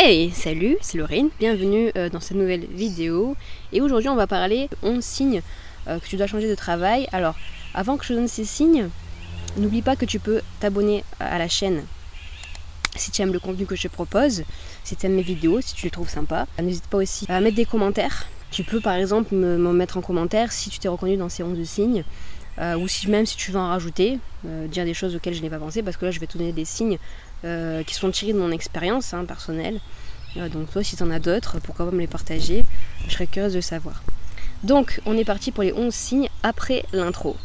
Hey, salut, c'est Laurine, bienvenue dans cette nouvelle vidéo. Et aujourd'hui on va parler de 11 signes que tu dois changer de travail. Alors avant que je donne ces signes, n'oublie pas que tu peux t'abonner à la chaîne si tu aimes le contenu que je te propose, si tu aimes mes vidéos, si tu les trouves sympas. N'hésite pas aussi à mettre des commentaires. Tu peux par exemple me mettre en commentaire si tu t'es reconnu dans ces 11 signes. Ou si, même si tu veux en rajouter, dire des choses auxquelles je n'ai pas pensé, parce que là je vais te donner des signes qui sont tirés de mon expérience personnelle. Donc toi si tu en as d'autres, pourquoi pas me les partager, je serais curieuse de savoir. Donc on est parti pour les 11 signes après l'intro.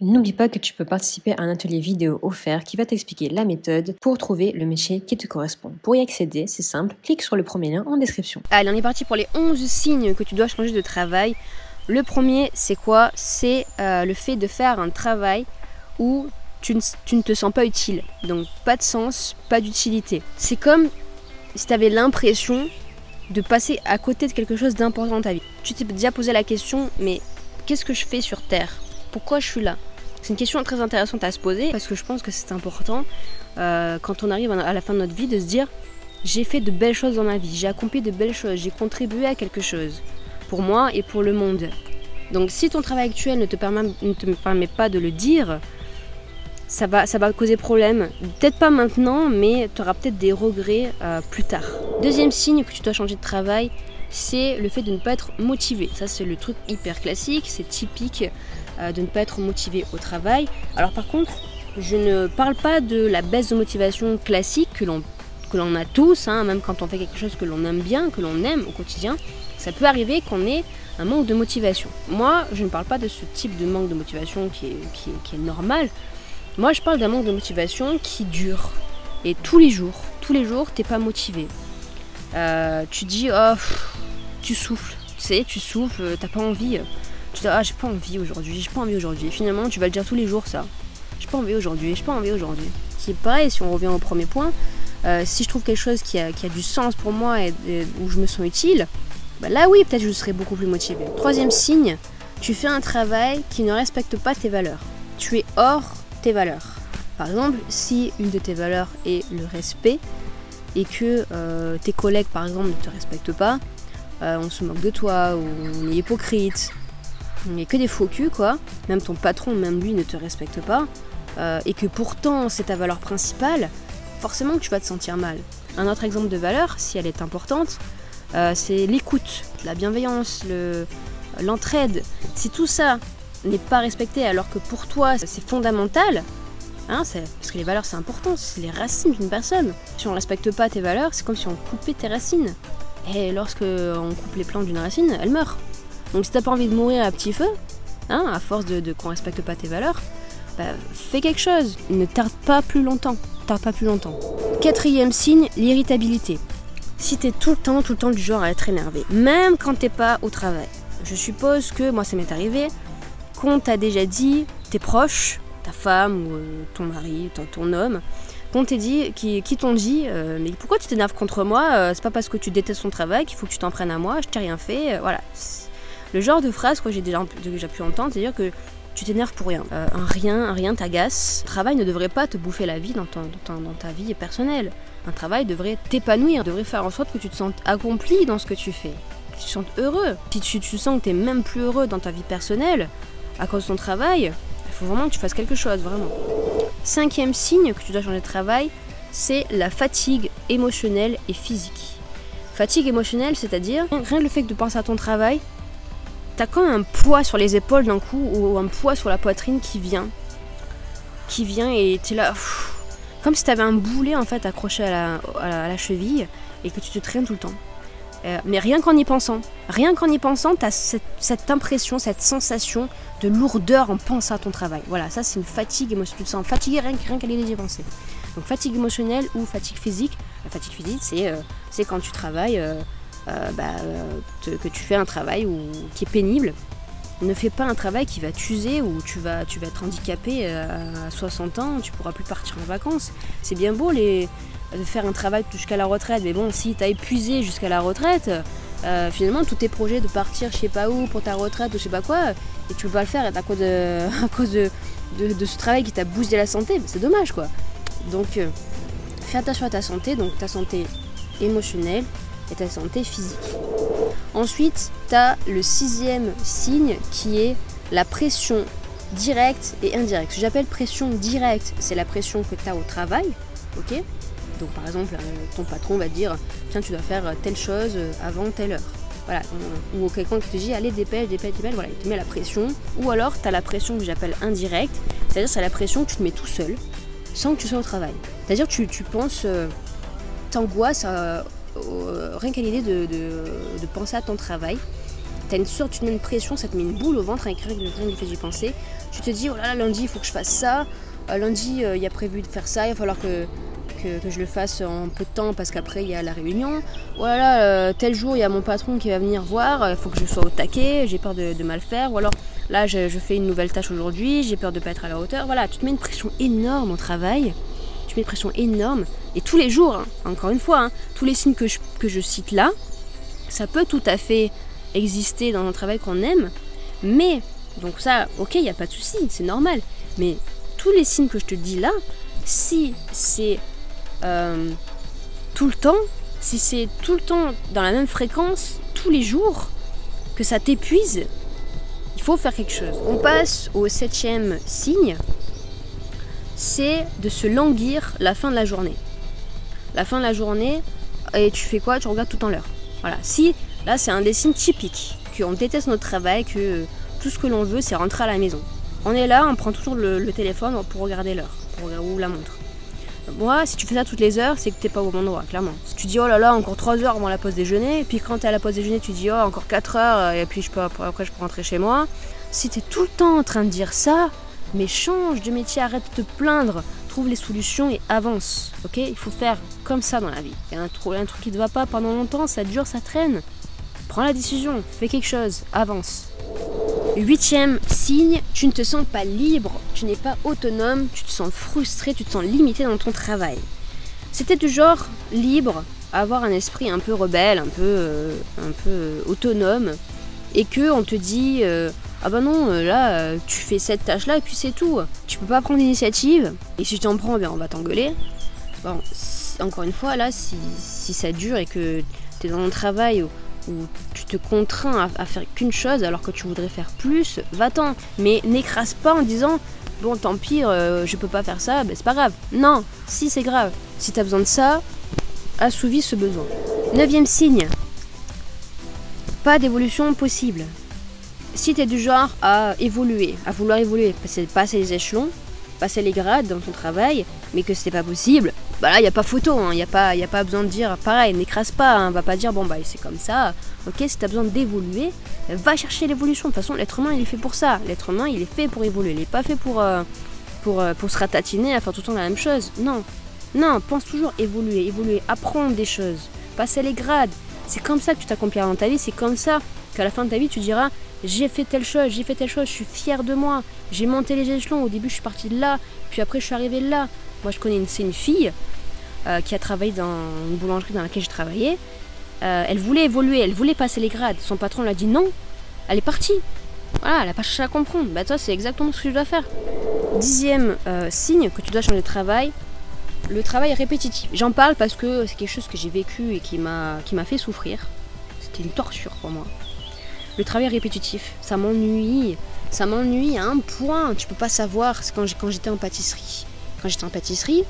N'oublie pas que tu peux participer à un atelier vidéo offert qui va t'expliquer la méthode pour trouver le métier qui te correspond. Pour y accéder, c'est simple, clique sur le premier lien en description. Allez, on est parti pour les 11 signes que tu dois changer de travail. Le premier, c'est quoi? C'est le fait de faire un travail où tu ne te sens pas utile. Donc, pas de sens, pas d'utilité. C'est comme si tu avais l'impression de passer à côté de quelque chose d'important dans ta vie. Tu t'es déjà posé la question, mais qu'est-ce que je fais sur Terre? Pourquoi je suis là? C'est une question très intéressante à se poser parce que je pense que c'est important quand on arrive à la fin de notre vie de se dire j'ai fait de belles choses dans ma vie, j'ai accompli de belles choses, j'ai contribué à quelque chose pour moi et pour le monde. Donc si ton travail actuel ne te permet pas de le dire, ça va causer problème. Peut-être pas maintenant, mais tu auras peut-être des regrets plus tard. Deuxième signe que tu dois changer de travail, c'est le fait de ne pas être motivé. Ça c'est le truc hyper classique, c'est typique de ne pas être motivé au travail. Alors par contre, je ne parle pas de la baisse de motivation classique que l'on a tous, même quand on fait quelque chose que l'on aime bien, que l'on aime au quotidien, ça peut arriver qu'on ait un manque de motivation. Moi, je ne parle pas de ce type de manque de motivation qui est normal. Moi, je parle d'un manque de motivation qui dure. Et tous les jours, t'es pas motivé. Tu dis, oh, tu souffles, tu sais, t'as pas envie. Tu dis, ah, j'ai pas envie aujourd'hui, j'ai pas envie aujourd'hui. Finalement, tu vas le dire tous les jours, ça. J'ai pas envie aujourd'hui, j'ai pas envie aujourd'hui. C'est pareil, si on revient au premier point, si je trouve quelque chose qui a du sens pour moi et où je me sens utile, bah là oui, peut-être je serai beaucoup plus motivée. Troisième signe, tu fais un travail qui ne respecte pas tes valeurs. Tu es hors tes valeurs. Par exemple, si une de tes valeurs est le respect, et que tes collègues par exemple ne te respectent pas, on se moque de toi, ou on est hypocrite, on n'est que des faux culs quoi, même ton patron, même lui ne te respecte pas, et que pourtant c'est ta valeur principale, forcément que tu vas te sentir mal. Un autre exemple de valeur, si elle est importante, c'est l'écoute, la bienveillance, l'entraide. Si tout ça n'est pas respecté alors que pour toi c'est fondamental, parce que les valeurs c'est important, c'est les racines d'une personne. Si on ne respecte pas tes valeurs, c'est comme si on coupait tes racines. Et lorsque on coupe les plans d'une racine, elle meurt. Donc si t'as pas envie de mourir à petit feu, à force de qu'on respecte pas tes valeurs, bah, fais quelque chose. Ne tarde pas plus longtemps. Quatrième signe, l'irritabilité. Si t'es tout le temps du genre à être énervé, même quand t'es pas au travail. Je suppose que, moi ça m'est arrivé, qu'on t'a déjà dit, tes proches, ta femme ou ton mari, ton homme, qui t'ont dit mais pourquoi tu t'énerves contre moi, c'est pas parce que tu détestes ton travail qu'il faut que tu t'en prennes à moi, je t'ai rien fait, voilà. Le genre de phrase que j'ai déjà pu entendre, c'est-à-dire que tu t'énerves pour rien. Un rien t'agace. Le travail ne devrait pas te bouffer la vie dans ta vie personnelle. Un travail devrait t'épanouir, devrait faire en sorte que tu te sentes accompli dans ce que tu fais, que tu te sentes heureux. Si tu sens que t'es même plus heureux dans ta vie personnelle à cause de ton travail, faut vraiment que tu fasses quelque chose, vraiment. Cinquième signe que tu dois changer de travail, c'est la fatigue émotionnelle et physique. Fatigue émotionnelle, c'est-à-dire, rien que le fait de penser à ton travail, t'as quand même un poids sur les épaules d'un coup, ou un poids sur la poitrine qui vient et t'es là, pff, comme si t'avais un boulet en fait accroché à la cheville et que tu te traînes tout le temps. Mais rien qu'en y pensant, t'as cette impression, cette sensation de lourdeur en pensant à ton travail. Voilà, ça c'est une fatigue émotionnelle. Tu te sens fatigué rien qu'à y penser. Donc fatigue émotionnelle ou fatigue physique. La fatigue physique, c'est quand tu travailles, que tu fais un travail qui est pénible Ne fais pas un travail qui va t'user ou tu vas être handicapé à 60 ans, tu pourras plus partir en vacances. C'est bien beau faire un travail jusqu'à la retraite, mais bon, si t'as épuisé jusqu'à la retraite, finalement tous tes projets de partir je sais pas où pour ta retraite ou je sais pas quoi, et tu peux pas le faire à cause de ce travail qui t'a boosté la santé, c'est dommage quoi. Donc fais attention à ta santé, donc ta santé émotionnelle et ta santé physique. Ensuite, tu as le sixième signe qui est la pression directe et indirecte. Ce que j'appelle pression directe, c'est la pression que tu as au travail. Okay, donc par exemple, ton patron va te dire « Tiens, tu dois faire telle chose avant telle heure. » Voilà. Ou quelqu'un qui te dit « Allez, dépêche, dépêche, dépêche. » Voilà, il te met la pression. Ou alors, tu as la pression que j'appelle indirecte, c'est-à-dire c'est la pression que tu te mets tout seul, sans que tu sois au travail. C'est-à-dire que tu penses, t'angoisses rien qu'à l'idée de penser à ton travail, tu te mets une pression, ça te met une boule au ventre, rien que fait d'y penser. Tu te dis, oh là là, lundi il faut que je fasse ça, lundi il y a prévu de faire ça, il va falloir que je le fasse en peu de temps parce qu'après il y a la réunion. Oh là là, tel jour il y a mon patron qui va venir voir, il faut que je sois au taquet, j'ai peur de mal faire. Ou alors là je fais une nouvelle tâche aujourd'hui, j'ai peur de ne pas être à la hauteur. Voilà, tu te mets une pression énorme au travail. Tu mets une pression énorme, et tous les jours, hein, encore une fois, hein, tous les signes que je cite là, ça peut tout à fait exister dans un travail qu'on aime, mais, donc ça, ok, il n'y a pas de souci, c'est normal, mais tous les signes que je te dis là, si c'est tout le temps, si c'est tout le temps dans la même fréquence, tous les jours, que ça t'épuise, il faut faire quelque chose. On passe au septième signe, c'est de se languir la fin de la journée. La fin de la journée, et tu fais quoi? Tu regardes tout en l'heure. Voilà. Si, là, c'est un des signes typiques, qu'on déteste notre travail, que tout ce que l'on veut, c'est rentrer à la maison. On est là, on prend toujours le téléphone pour regarder l'heure, ou la montre. Moi, si tu fais ça toutes les heures, c'est que t'es pas au bon endroit, clairement. Si tu dis, oh là là, encore 3 heures avant la pause déjeuner, et puis quand t'es à la pause déjeuner, tu dis, oh, encore 4 heures, et puis après, je peux rentrer chez moi. Si t'es tout le temps en train de dire ça, mais change de métier, arrête de te plaindre, trouve les solutions et avance. Ok, il faut faire comme ça dans la vie. Il y a un truc qui ne te va pas pendant longtemps, ça dure, ça traîne. Prends la décision, fais quelque chose, avance. Huitième signe, tu ne te sens pas libre, tu n'es pas autonome, tu te sens frustré, tu te sens limité dans ton travail. C'était du genre libre, avoir un esprit un peu rebelle, un peu autonome, et qu'on te dit... ah bah non, là, tu fais cette tâche-là et puis c'est tout. Tu peux pas prendre d'initiative. Et si tu en prends, bien on va t'engueuler. Bon, encore une fois, là, si ça dure et que tu es dans un travail où tu te contrains à faire qu'une chose alors que tu voudrais faire plus, va-t'en. Mais n'écrase pas en disant, bon, tant pis, je peux pas faire ça, bah, c'est pas grave. Non, si c'est grave. Si tu as besoin de ça, assouvis ce besoin. Neuvième signe, pas d'évolution possible. Si tu es du genre à évoluer, à vouloir évoluer, passer les échelons, passer les grades dans ton travail, mais que c'était pas possible, bah là il n'y a pas photo, hein, y a pas besoin de dire pareil, n'écrase pas, hein, va pas dire bon bah c'est comme ça, ok, si tu as besoin d'évoluer, va chercher l'évolution, de toute façon l'être humain il est fait pour ça, l'être humain il est fait pour évoluer, il n'est pas fait pour se ratatiner à faire tout le temps la même chose, non, non, pense toujours évoluer, apprendre des choses, passer les grades, c'est comme ça que tu t'accompliras dans ta vie, c'est comme ça qu'à la fin de ta vie tu diras j'ai fait telle chose, je suis fière de moi, j'ai monté les échelons, au début je suis partie de là, puis après je suis arrivée de là. Moi je connais une fille qui a travaillé dans une boulangerie dans laquelle j'ai travaillé, elle voulait évoluer, elle voulait passer les grades, son patron l'a dit non, elle est partie, voilà, elle n'a pas cherché à comprendre, bah toi c'est exactement ce que je dois faire. Dixième signe que tu dois changer de travail, le travail répétitif. J'en parle parce que c'est quelque chose que j'ai vécu et qui m'a fait souffrir, c'était une torture pour moi. Le travail répétitif, ça m'ennuie à un point, tu peux pas savoir, c'est quand j'étais en pâtisserie. Quand j'étais en pâtisserie,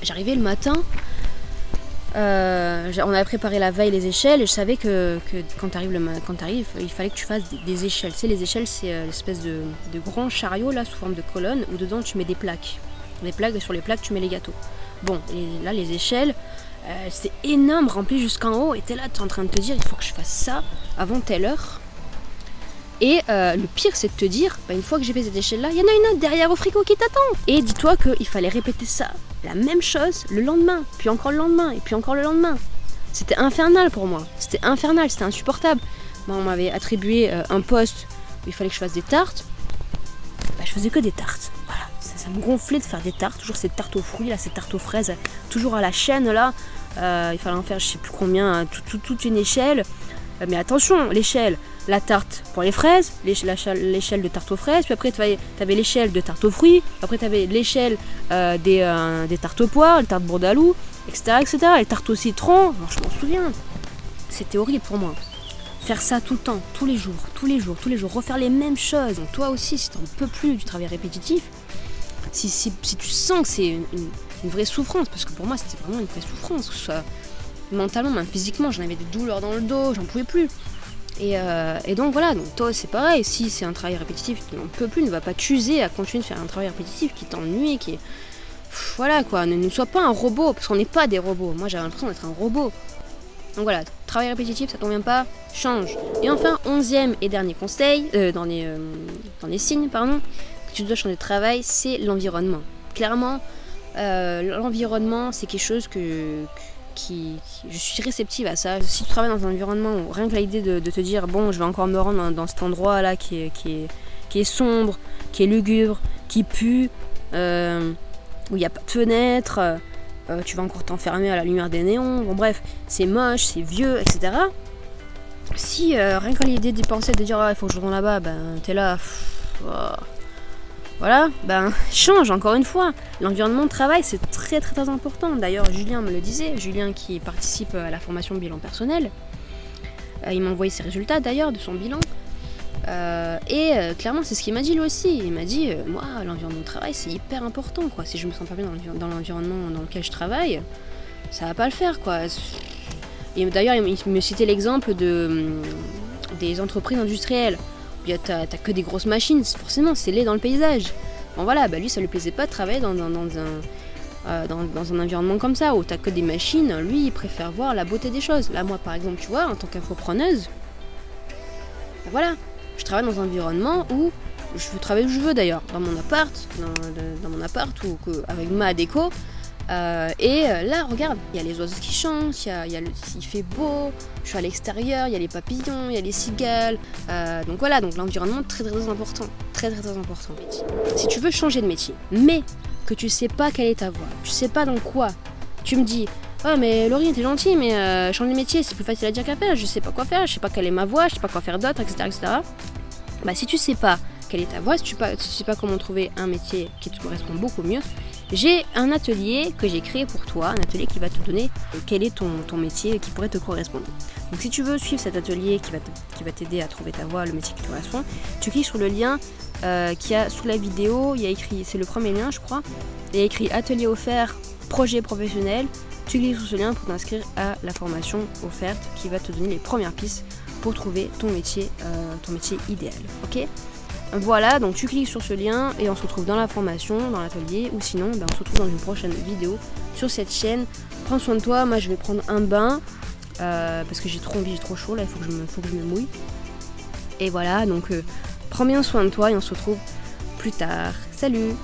j'arrivais le matin, on avait préparé la veille les échelles, et je savais que quand t'arrives, il fallait que tu fasses des échelles. Tu sais, les échelles, c'est l'espèce de grand chariot, là, sous forme de colonne, où dedans tu mets des plaques. Des plaques, et sur les plaques, tu mets les gâteaux. Bon, et là, les échelles... c'était énorme, rempli jusqu'en haut, et t'es là, t'es en train de te dire il faut que je fasse ça avant telle heure, et le pire c'est de te dire bah, une fois que j'ai fait cette échelle là, il y en a une autre derrière au frigo qui t'attend, et dis-toi qu'il fallait répéter ça, la même chose le lendemain, puis encore le lendemain, et puis encore le lendemain. C'était infernal pour moi, c'était insupportable. Moi, on m'avait attribué un poste il fallait que je fasse des tartes, bah, je faisais que des tartes. Voilà, ça me gonflait de faire des tartes, toujours ces tartes aux fruits, là, ces tartes aux fraises, toujours à la chaîne, là. Il fallait en faire je sais plus combien, hein, toute une échelle. Mais attention, l'échelle, la tarte pour les fraises, l'échelle de tarte aux fraises, puis après tu avais l'échelle de tarte aux fruits, après tu avais l'échelle des tartes aux poires, les tartes bourdaloue, etc., etc., les tartes au citron. Alors, je m'en souviens, c'était horrible pour moi. Faire ça tout le temps, tous les jours, tous les jours, tous les jours, refaire les mêmes choses. Donc toi aussi, si tu n'en peux plus du travail répétitif, si tu sens que c'est une vraie souffrance, parce que pour moi c'était vraiment une vraie souffrance, que ce soit mentalement, même physiquement, j'en avais des douleurs dans le dos, j'en pouvais plus. Et donc voilà, donc toi c'est pareil, si c'est un travail répétitif, tu n'en peux plus, ne va pas t'user à continuer de faire un travail répétitif qui t'ennuie, qui... Voilà quoi, ne sois pas un robot, parce qu'on n'est pas des robots, moi j'avais l'impression d'être un robot. Donc voilà, travail répétitif, ça ne convient pas, change. Et enfin, 11e et dernier conseil, dans les signes, pardon, que tu dois changer de travail, c'est l'environnement. Clairement, l'environnement, c'est quelque chose je suis réceptive à ça. Si tu travailles dans un environnement où rien que l'idée de te dire bon, je vais encore me rendre dans cet endroit là qui est sombre, qui est lugubre, qui pue, où il n'y a pas de fenêtre, tu vas encore t'enfermer à la lumière des néons, bon bref, c'est moche, c'est vieux, etc. Si rien que l'idée d'y penser, de dire ah, il faut que je retourne là-bas, ben t'es là, voilà, ben change encore une fois. L'environnement de travail, c'est très très très important. D'ailleurs, Julien me le disait, Julien qui participe à la formation bilan personnel. Il m'a envoyé ses résultats d'ailleurs de son bilan. Clairement, c'est ce qu'il m'a dit lui aussi. Il m'a dit, moi, l'environnement de travail, c'est hyper important, quoi. Si je me sens pas bien dans l'environnement dans lequel je travaille, ça va pas le faire, quoi. Et d'ailleurs, il me citait l'exemple des entreprises industrielles. T'as que des grosses machines, forcément c'est laid dans le paysage. Bon voilà, bah lui ça lui plaisait pas de travailler dans un environnement comme ça où t'as que des machines. Lui il préfère voir la beauté des choses. Là moi par exemple, tu vois, en tant qu'infopreneuse, bah voilà, je travaille dans un environnement où je veux travailler où je veux, d'ailleurs dans mon appart, ou avec ma déco. Là, regarde, il y a les oiseaux qui chantent, il fait beau, je suis à l'extérieur, il y a les papillons, il y a les cigales. Donc voilà, donc l'environnement très, très important, très très très important. Si tu veux changer de métier, mais que tu sais pas quelle est ta voie, tu sais pas dans quoi, tu me dis ouais mais Laurine t'es gentille mais changer de métier c'est plus facile à dire qu'à faire, je sais pas quoi faire, je sais pas quelle est ma voie, je sais pas quoi faire d'autre, etc., etc. Bah si tu sais pas quelle est ta voie, si tu sais pas comment trouver un métier qui te correspond beaucoup mieux, j'ai un atelier que j'ai créé pour toi, un atelier qui va te donner quel est ton métier qui pourrait te correspondre. Donc si tu veux suivre cet atelier qui va t'aider à trouver ta voie, le métier qui te correspond, tu cliques sur le lien qu'il y a sous la vidéo, il y a écrit, c'est le premier lien je crois, il y a écrit atelier offert, projet professionnel, tu cliques sur ce lien pour t'inscrire à la formation offerte qui va te donner les premières pistes pour trouver ton métier idéal, ok ? Voilà, donc tu cliques sur ce lien et on se retrouve dans la formation, dans l'atelier, ou sinon ben, on se retrouve dans une prochaine vidéo sur cette chaîne. Prends soin de toi, moi je vais prendre un bain parce que j'ai trop envie, j'ai trop chaud là, il faut que je me mouille. Et voilà, donc prends bien soin de toi et on se retrouve plus tard. Salut!